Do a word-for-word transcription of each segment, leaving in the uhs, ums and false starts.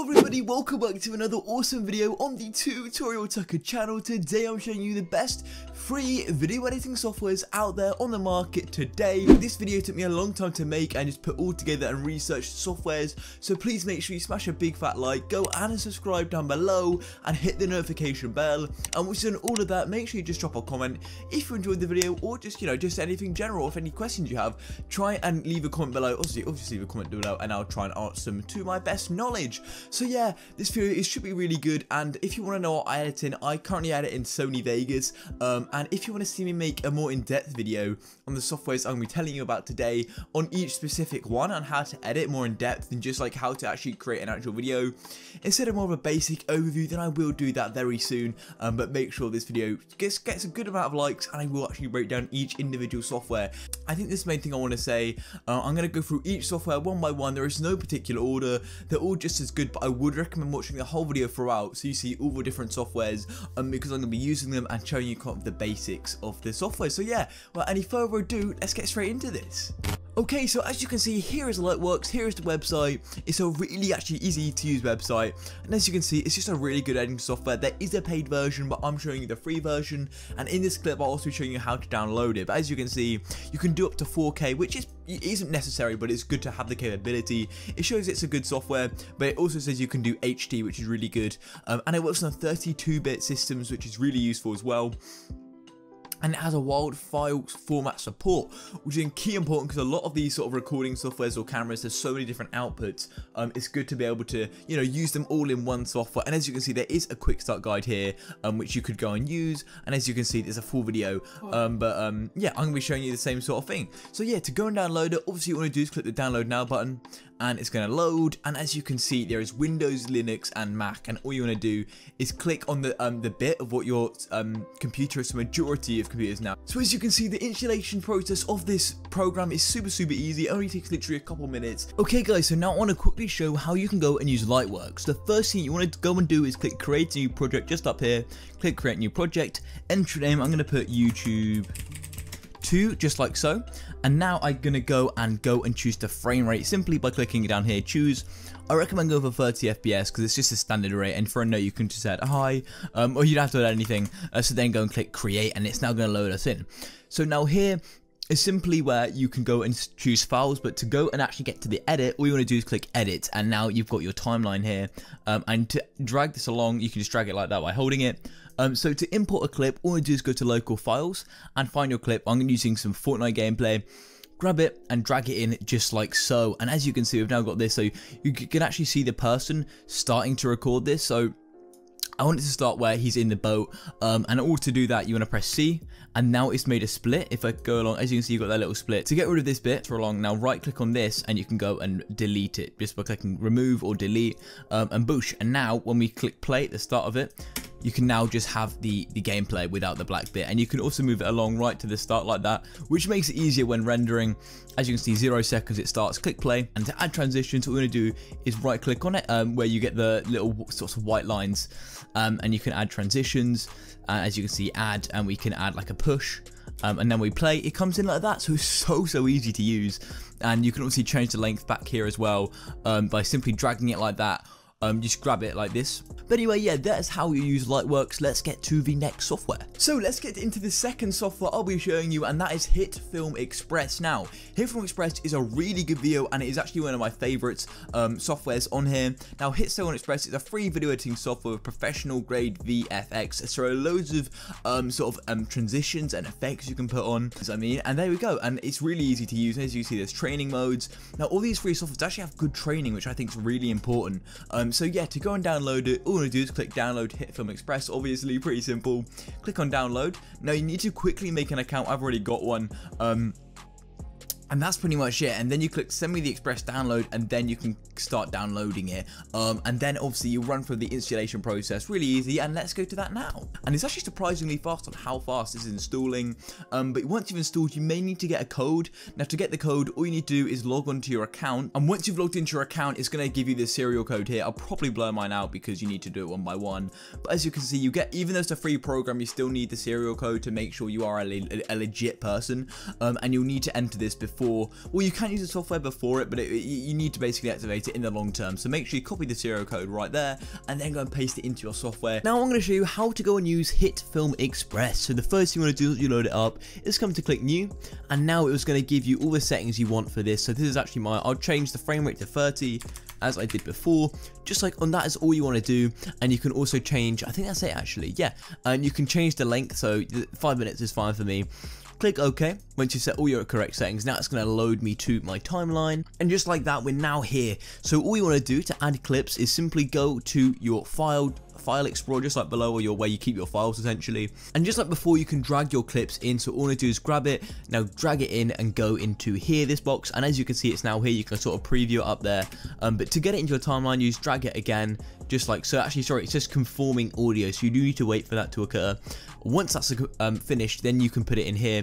Hello everybody, welcome back to another awesome video on the Tutorial Tucker channel. Today I'm showing you the best free video editing softwares out there on the market today. This video took me a long time to make and just put all together and research softwares, so please make sure you smash a big fat like, go and subscribe down below and hit the notification bell. And once you've done all of that, make sure you just drop a comment if you enjoyed the video, or just, you know, just anything general. If any questions you have, try and leave a comment below. Obviously, obviously leave a comment below and I'll try and answer them to my best knowledge. So yeah, this video is, should be really good. And if you want to know what I edit in, I currently edit in Sony Vegas. Um, and if you want to see me make a more in-depth video on the softwares I'm going to be telling you about today, on each specific one, on how to edit more in depth than just like how to actually create an actual video, instead of more of a basic overview, then I will do that very soon. Um, but make sure this video gets, gets a good amount of likes, and I will actually break down each individual software. I think this main thing I want to say, uh, I'm going to go through each software one by one. There is no particular order. They're all just as good, but I would recommend watching the whole video throughout so you see all the different softwares, um, because I'm going to be using them and showing you kind of the basics of the software. So yeah, without any further ado, let's get straight into this. Okay, so as you can see, here is Lightworks, here is the website. It's a really actually easy to use website. And as you can see, it's just a really good editing software. There is a paid version, but I'm showing you the free version. And in this clip, I'll also be showing you how to download it. But as you can see, you can do up to four K, which is, isn't necessary, but it's good to have the capability. It shows it's a good software, but it also says you can do H D, which is really good. Um, and it works on thirty-two bit systems, which is really useful as well. And it has a wild file format support, which is key important because a lot of these sort of recording softwares or cameras, there's so many different outputs. Um, it's good to be able to, you know, use them all in one software. And as you can see, there is a quick start guide here, um, which you could go and use. And as you can see, there's a full video. Um, but um, yeah, I'm gonna be showing you the same sort of thing. So yeah, to go and download it, obviously you want to do is click the download now button, and it's gonna load. And as you can see, there is Windows, Linux, and Mac. And all you want to do is click on the um, the bit of what your um, computer is, the majority of computers now. So as you can see, the installation process of this program is super super easy. It only takes literally a couple minutes. Okay guys, so now I want to quickly show how you can go and use Lightworks. The first thing you want to go and do is click create a new project just up here. Click create new project, enter name, I'm going to put YouTube two, just like so. And now I'm going to go and go and choose the frame rate simply by clicking down here, choose. I recommend go for thirty F P S because it's just a standard rate, and for a note you can just add hi, um, or you don't have to add anything. Uh, so then go and click create, and it's now going to load us in. So now here is simply where you can go and choose files, but to go and actually get to the edit, all you want to do is click edit, and now you've got your timeline here. Um, and to drag this along, you can just drag it like that by holding it. Um, so to import a clip, all you do is go to local files and find your clip. I'm using some Fortnite gameplay. Grab it and drag it in just like so. And as you can see, we've now got this. So you can actually see the person starting to record this. So I want it to start where he's in the boat. Um, and in order to do that, you want to press C. And now it's made a split. If I go along, as you can see, you've got that little split. To get rid of this bit for along, now right click on this and you can go and delete it just by clicking remove or delete, um, and boosh. And now when we click play at the start of it, you can now just have the, the gameplay without the black bit. And you can also move it along right to the start like that, which makes it easier when rendering. As you can see, zero seconds it starts, click play. And to add transitions, what we're gonna do is right click on it, um, where you get the little sorts of white lines, um, and you can add transitions. Uh, as you can see, add, and we can add like a push. Um, and then we play, it comes in like that. So it's so, so easy to use. And you can also change the length back here as well, um, by simply dragging it like that. Um, just grab it like this. But anyway, yeah, that's how you use Lightworks. Let's get to the next software. So let's get into the second software I'll be showing you, and that is HitFilm Express. Now, HitFilm Express is a really good video, and it is actually one of my favorites um, softwares on here. Now, HitFilm Express is a free video editing software with professional grade V F X. So there are loads of um, sort of um, transitions and effects you can put on. I mean, and there we go. And it's really easy to use. And as you see, there's training modes. Now, all these free softwares actually have good training, which I think is really important. Um, So yeah, to go and download it, all you want to do is click download HitFilm Express, obviously pretty simple. Click on download. Now you need to quickly make an account. I've already got one. Um, and that's pretty much it. And then you click send me the Express download, and then you can start downloading it. Um, and then obviously you run through the installation process, really easy. And let's go to that now. And it's actually surprisingly fast on how fast this is installing. Um, but once you've installed, you may need to get a code. Now to get the code, all you need to do is log onto your account. And once you've logged into your account, it's gonna give you the serial code here. I'll probably blur mine out because you need to do it one by one. But as you can see, you get, even though it's a free program, you still need the serial code to make sure you are a, le a legit person. Um, and you'll need to enter this before before, well, you can use the software before it, but it, you need to basically activate it in the long term. So make sure you copy the serial code right there and then go and paste it into your software. Now I'm going to show you how to go and use HitFilm Express. So the first thing you want to do is you load it up, is come to click new, and now it was going to give you all the settings you want for this. So this is actually my, I'll change the frame rate to thirty as I did before, just like on that is all you want to do. And you can also change, I think that's it actually, yeah, and you can change the length, so five minutes is fine for me. Click OK once you set all your correct settings. Now it's going to load me to my timeline, and just like that we're now here. So all you want to do to add clips is simply go to your file file explorer, just like below, or your where you keep your files essentially, and just like before you can drag your clips in. So all I do is grab it, now drag it in and go into here, this box, and as you can see it's now here. You can sort of preview it up there, um, but to get it into your timeline you just drag it again, just like so. Actually sorry, it's just conforming audio, so you do need to wait for that to occur. Once that's um, finished, then you can put it in here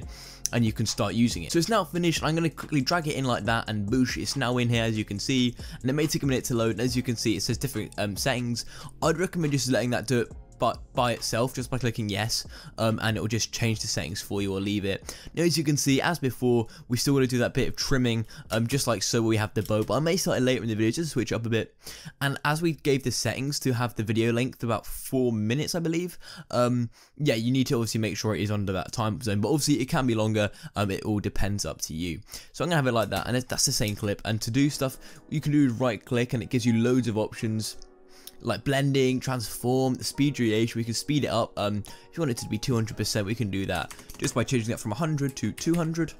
and you can start using it. So it's now finished. I'm going to quickly drag it in like that, and boosh, it's now in here, as you can see, and it may take a minute to load. And as you can see it says different um, settings. I'd recommend just letting that do it but by itself, just by clicking yes, um, and it will just change the settings for you or leave it. Now as you can see, as before, we still want to do that bit of trimming, um, just like so, where we have the bow, but I may start it later in the video just to switch up a bit. And as we gave the settings to have the video length about four minutes, I believe, um, yeah, you need to obviously make sure it is under that time zone, but obviously it can be longer, um, it all depends, up to you. So I'm going to have it like that, and that's the same clip. And to do stuff, you can do right click, and it gives you loads of options, like blending, transform, the speed gradation. We can speed it up. Um, if you want it to be two hundred percent, we can do that just by changing that from one hundred to two hundred.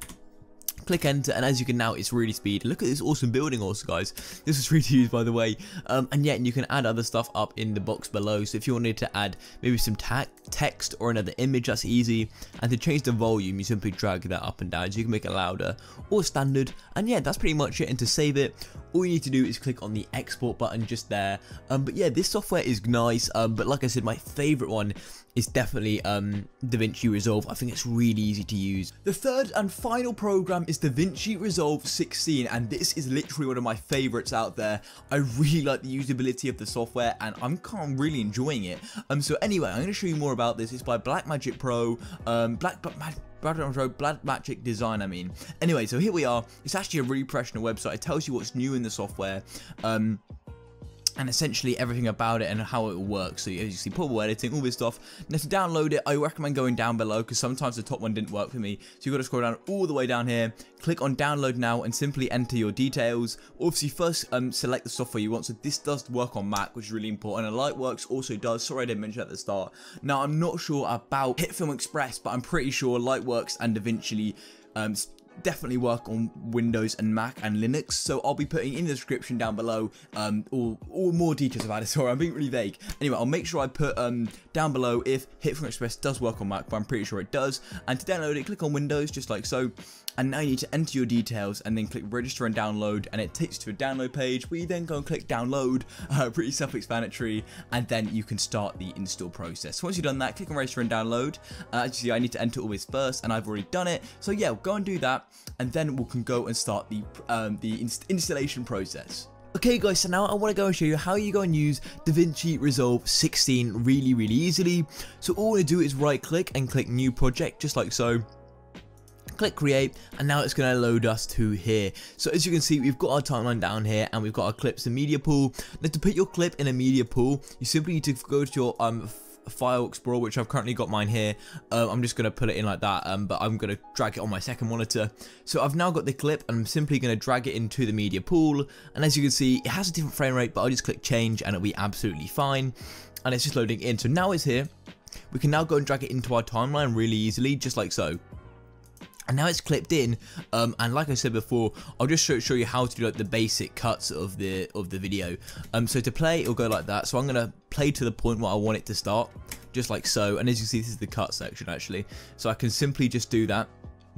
Click enter, and as you can now, it's really speed. Look at this awesome building also, guys. This is free to use, by the way. Um, and yeah, and you can add other stuff up in the box below. So if you wanted to add maybe some ta text or another image, that's easy. And to change the volume, you simply drag that up and down, so you can make it louder or standard. And yeah, that's pretty much it. And to save it, all you need to do is click on the export button just there. Um, but yeah, this software is nice. Um, but like I said, my favorite one is definitely um, DaVinci Resolve. I think it's really easy to use. The third and final program is DaVinci Resolve sixteen, and this is literally one of my favorites out there. I really like the usability of the software, and I'm kind of really enjoying it. Um, so anyway, I'm going to show you more about this. It's by Blackmagic Pro, um, Black, Black, Black Blackmagic Design, I mean. Anyway, so here we are. It's actually a really professional website. It tells you what's new in the software, um, and essentially everything about it and how it works. So as you see, portable editing, all this stuff. Now to download it, I recommend going down below, because sometimes the top one didn't work for me. So you've got to scroll down all the way down here, click on download now, and simply enter your details. Obviously first um, select the software you want. So this does work on Mac, which is really important, and Lightworks also does. Sorry I didn't mention at the start. Now I'm not sure about HitFilm Express, but I'm pretty sure Lightworks and DaVinci um, definitely work on Windows and Mac and Linux. So I'll be putting in the description down below um all, all more details about it. Sorry, I'm being really vague. Anyway, I'll make sure I put um down below if HitFilm Express does work on Mac, but I'm pretty sure it does. And to download it, click on Windows just like so, and now you need to enter your details and then click register and download, and it takes you to a download page where you then go and click download, uh, pretty self-explanatory, and then you can start the install process. Once you've done that, click on register and download. Uh, as you see, I need to enter all this first, and I've already done it, so yeah, go and do that, and then we can go and start the um, the inst installation process. Okay guys, so now I want to go and show you how you go and use DaVinci Resolve sixteen really, really easily. So all I do is right click and click new project, just like so. Click create, and now it's going to load us to here. So as you can see, we've got our timeline down here, and we've got our clips and media pool. Now to put your clip in a media pool, you simply need to go to your um. file explorer, which I've currently got mine here. um, I'm just going to put it in like that, um, but I'm going to drag it on my second monitor. So I've now got the clip, and I'm simply going to drag it into the media pool, and as you can see it has a different frame rate, but I'll just click change and it'll be absolutely fine, and it's just loading in. So now it's here, we can now go and drag it into our timeline really easily, just like so. And now it's clipped in, um, and like I said before, I'll just show, show you how to do like the basic cuts of the of the video. Um, so to play, it'll go like that. So I'm gonna play to the point where I want it to start, just like so. And as you see, this is the cut section actually. So I can simply just do that,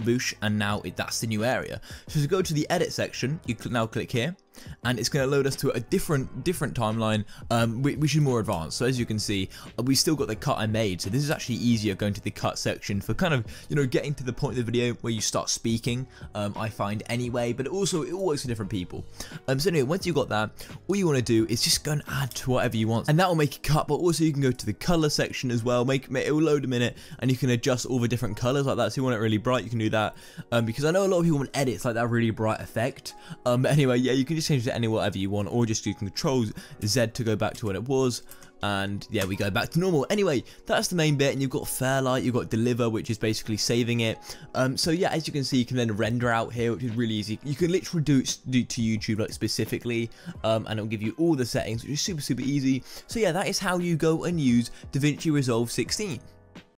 boosh, and now it, that's the new area. So to go to the edit section, you can now click here, and it's going to load us to a different different timeline, um, which is more advanced. So as you can see, we still got the cut I made, so this is actually easier going to the cut section for kind of, you know, getting to the point of the video where you start speaking, um, I find anyway, but also it all works for different people. Um, so anyway, once you've got that, all you want to do is just go and add to whatever you want, and that will make a cut, but also you can go to the color section as well, make, make it will load a minute, and you can adjust all the different colors like that. So you want it really bright, you can do that, um, because I know a lot of people want edits like that really bright effect, um, but anyway, yeah, you can just change it to any whatever you want, or just do control Z to go back to what it was. And yeah, we go back to normal. Anyway, that's the main bit, and you've got Fairlight, you've got Deliver, which is basically saving it. Um, so yeah, as you can see, you can then render out here, which is really easy. You can literally do it to YouTube, like specifically, um, and it'll give you all the settings, which is super, super easy. So yeah, that is how you go and use DaVinci Resolve sixteen.